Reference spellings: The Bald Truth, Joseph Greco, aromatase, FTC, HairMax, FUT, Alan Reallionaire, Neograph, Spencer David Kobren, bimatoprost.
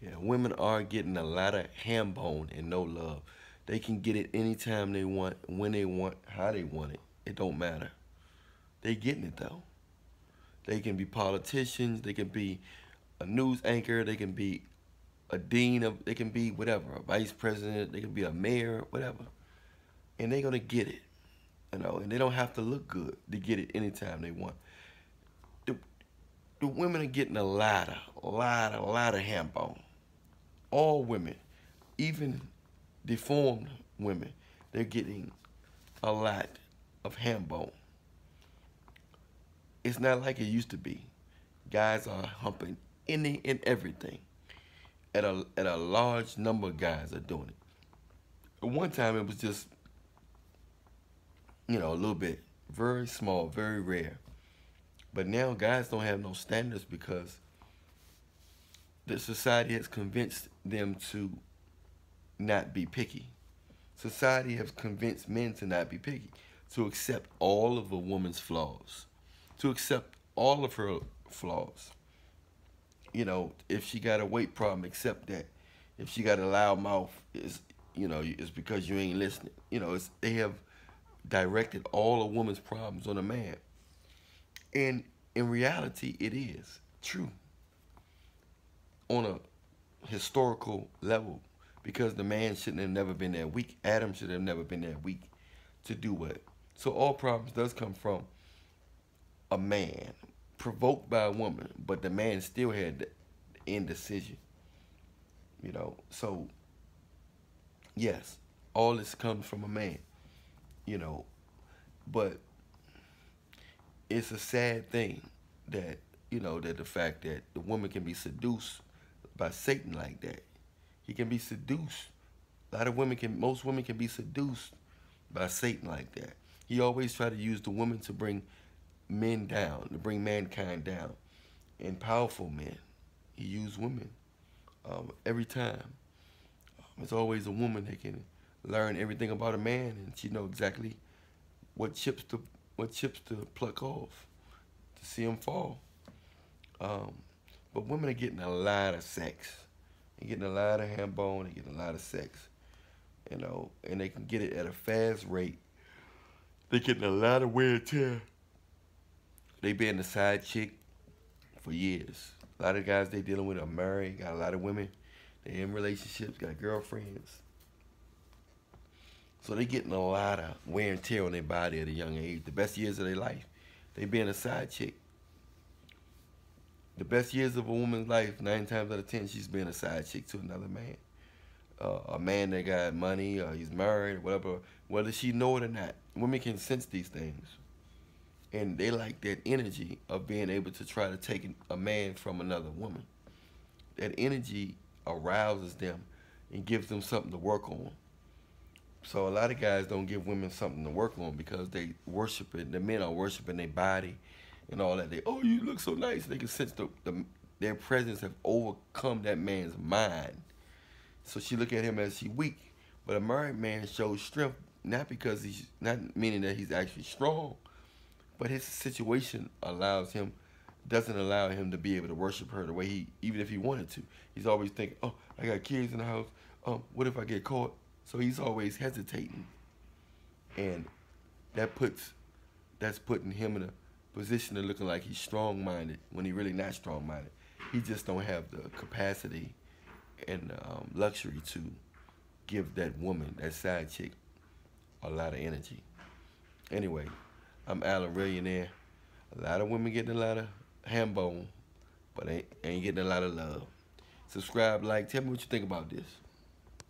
Yeah, women are getting a lot of ham bone and no love. They can get it anytime they want, when they want, how they want it. It don't matter. They getting it though. They can be politicians, they can be a news anchor, they can be a dean of, they can be whatever, a vice president, they can be a mayor, whatever. And they're gonna get it, you know, and they don't have to look good to get it anytime they want. The women are getting a lot of ham bone. All women, even deformed women, they're getting a lot of ham bone. It's not like it used to be. Guys are humping any and everything. At a large number of guys are doing it. At one time it was just, you know, a little bit, very small, very rare. But now guys don't have no standards because the society has convinced them to not be picky. Society has convinced men to not be picky, to accept all of a woman's flaws, to accept all of her flaws. You know, if she got a weight problem, accept that. If she got a loud mouth, it's, you know, it's because you ain't listening. You know, it's, they have directed all a woman's problems on a man. And in reality, it is true on a historical level, because the man shouldn't have never been that weak. Adam should have never been that weak to do what? So all problems does come from a man provoked by a woman, but the man still had the indecision, you know? So yes, all this comes from a man, you know, but it's a sad thing that, you know, that the fact that the woman can be seduced by Satan like that. He can be seduced. Most women can be seduced by Satan like that. He always try to use the women to bring men down, to bring mankind down. And powerful men, he used women every time. It's always a woman that can learn everything about a man, and she know exactly what chips to pluck off to see them fall. But women are getting a lot of sex. They're getting a lot of ham bone, they're getting a lot of sex, you know, and they can get it at a fast rate. They're getting a lot of wear and tear. They been the side chick for years. A lot of guys they dealing with are married, got a lot of women. They in relationships, got girlfriends. So they getting a lot of wear and tear on their body at a young age. The best years of their life, they being a side chick. The best years of a woman's life, 9 times out of 10, she's being a side chick to another man. A man that got money, or he's married, whatever. Whether she know it or not, women can sense these things. And they like that energy of being able to try to take a man from another woman. That energy arouses them and gives them something to work on. So a lot of guys don't give women something to work on because they worship it. The men are worshiping their body and all that. They, oh, you look so nice. They can sense their presence have overcome that man's mind. So she look at him as she weak. But a married man shows strength, not because he's, not meaning that he's actually strong, but his situation allows him, doesn't allow him to be able to worship her the way he, even if he wanted to. He's always thinking, oh, I got kids in the house. What if I get caught? So he's always hesitating, and that's putting him in a position of looking like he's strong-minded when he really not strong-minded. He just don't have the capacity and luxury to give that woman, that side chick, a lot of energy. Anyway, I'm Alan Reallionaire. A lot of women getting a lot of ham bone, but ain't getting a lot of love. Subscribe, like, tell me what you think about this.